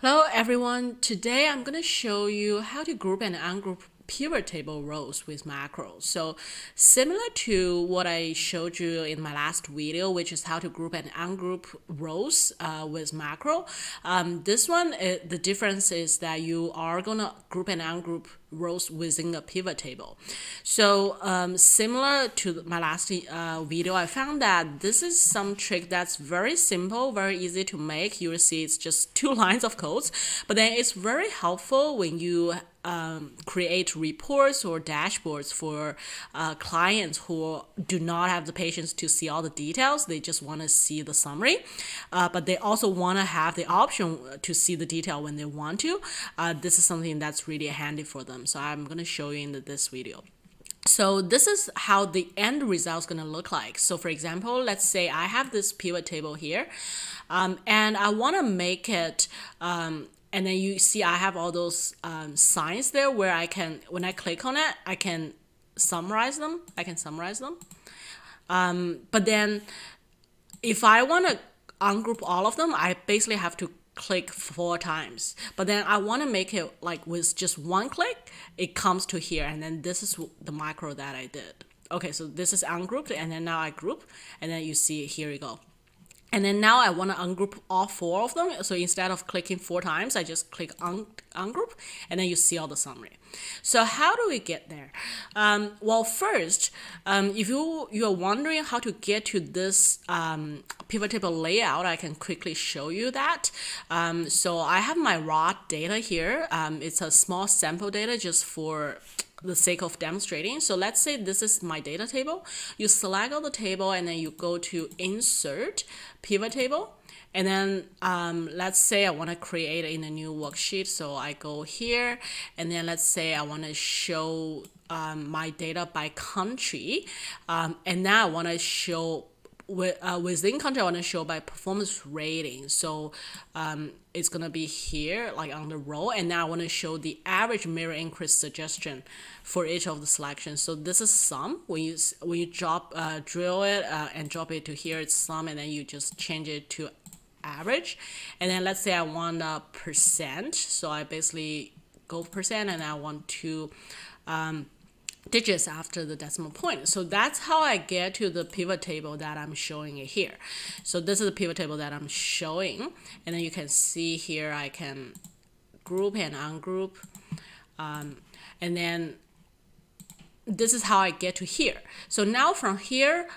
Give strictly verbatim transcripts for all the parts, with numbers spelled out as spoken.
Hello everyone, today I'm going to show you how to group and ungroup pivot table rows with macros. So similar to what I showed you in my last video, which is how to group and ungroup rows uh, with macro, um, this one, uh, the difference is that you are going to group and ungroup rows within a pivot table. So um, similar to my last uh, video, I found that this is some trick that's very simple, very easy to make. You will see it's just two lines of codes, but then it's very helpful when you um, create reports or dashboards for uh, clients who do not have the patience to see all the details. They just want to see the summary, uh, but they also want to have the option to see the detail when they want to. Uh, this is something that's really handy for them. So I'm going to show you in this video. So this is how the end result is going to look like. So for example, let's say I have this pivot table here, um, and I want to make it, um, and then you see I have all those um, signs there where I can, when I click on it, I can summarize them. I can summarize them. Um, but then if I want to ungroup all of them, I basically have to click four times, but then I want to make it like with just one click, it comes to here. And then this is the macro that I did. Okay. So this is ungrouped. And then now I group, and then you see, here we go. And then now I want to ungroup all four of them. So instead of clicking four times, I just click un ungroup, and then you see all the summary. So how do we get there? Um, well, first, um, if you, you are wondering how to get to this um, pivot table layout, I can quickly show you that. Um, so I have my raw data here. Um, it's a small sample data just for the sake of demonstrating. So let's say this is my data table. You select all the table, and then you go to insert pivot table. And then um, let's say I want to create in a new worksheet. So I go here, and then let's say I want to show um, my data by country. Um, and now I want to show with, uh, within country, I want to show by performance rating. So um, it's going to be here, like on the row. And now I want to show the average mirror increase suggestion for each of the selections. So this is sum. When you, when you drop, uh, drill it uh, and drop it to here, it's sum. And then you just change it to average. And then let's say I want a percent. So I basically go percent, and I want to um, digits after the decimal point. So that's how I get to the pivot table that I'm showing it here. So this is the pivot table that I'm showing. And then you can see here, I can group and ungroup. Um, and then this is how I get to here. So now from here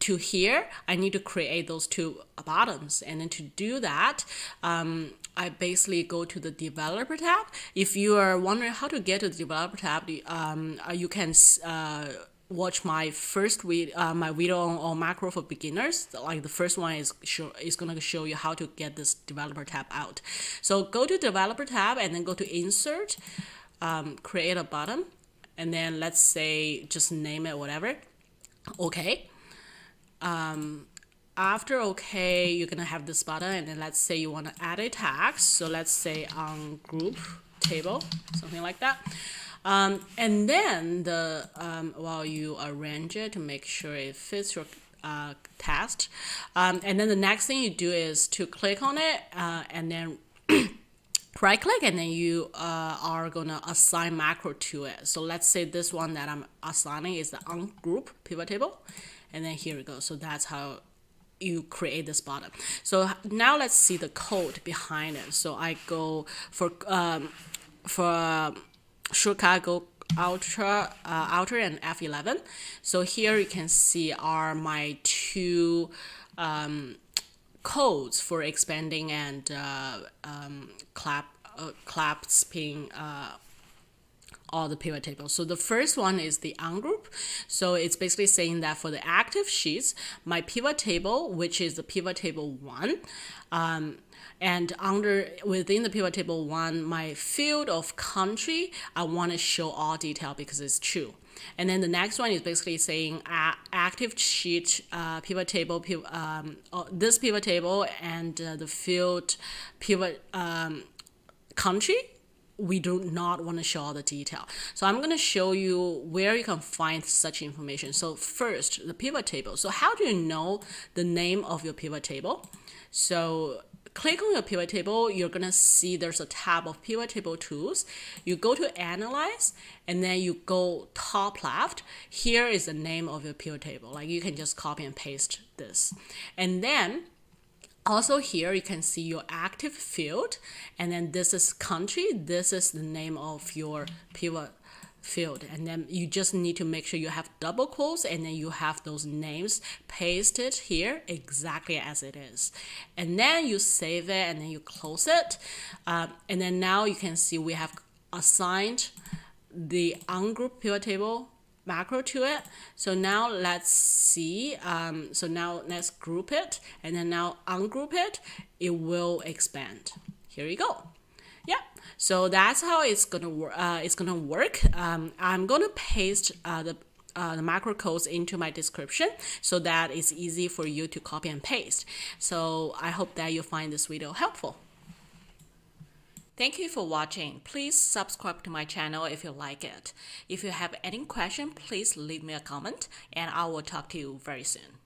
to here, I need to create those two bottoms. And then to do that, um, I basically go to the developer tab. If you are wondering how to get to the developer tab, um, you can uh, watch my first video, uh, my video on, on macro for beginners. Like the first one is show, is going to show you how to get this developer tab out. So go to developer tab, and then go to insert, um, create a bottom, and then let's say just name it whatever. Okay. Um, after okay, you're gonna have this button, and then let's say you want to add a tag. So let's say ungroup table, something like that. Um, and then the um, while well, you arrange it to make sure it fits your uh, test. Um, and then the next thing you do is to click on it, uh, and then right click, and then you uh, are gonna assign macro to it. So let's say this one that I'm assigning is the ungroup pivot table. And then here we go. So that's how you create this bottom. So now let's see the code behind it. So I go for um, for shortcut, go ultra uh, outer and F eleven. So here you can see are my two um, codes for expanding and uh, um, clap uh, clasping. Uh, all the pivot tables. So the first one is the ungroup. So it's basically saying that for the active sheets, my pivot table, which is the pivot table one, um, and under within the pivot table one, my field of country, I want to show all detail because it's true. And then the next one is basically saying uh, active sheet uh, pivot table, pivot, um, oh, this pivot table and uh, the field pivot um, country. We do not want to show all the detail. So I'm going to show you where you can find such information. So first, the pivot table. So how do you know the name of your pivot table? So click on your pivot table, you're going to see there's a tab of pivot table tools. You go to analyze and then you go top left. Here is the name of your pivot table. Like you can just copy and paste this. And then also here you can see your active field, and then this is country. This is the name of your pivot field, and then you just need to make sure you have double quotes and then you have those names pasted here exactly as it is, and then you save it and then you close it, um, and then now you can see we have assigned the ungrouped pivot table macro to it. So now let's see, um, so now let's group it and then now ungroup it, it will expand. Here you go. Yeah, so that's how it's gonna work. Uh, it's gonna work. Um, I'm gonna paste uh, the uh, the macro codes into my description so that it's easy for you to copy and paste. So I hope that you find this video helpful. Thank you for watching. Please subscribe to my channel if you like it. If you have any question, please leave me a comment, and I will talk to you very soon.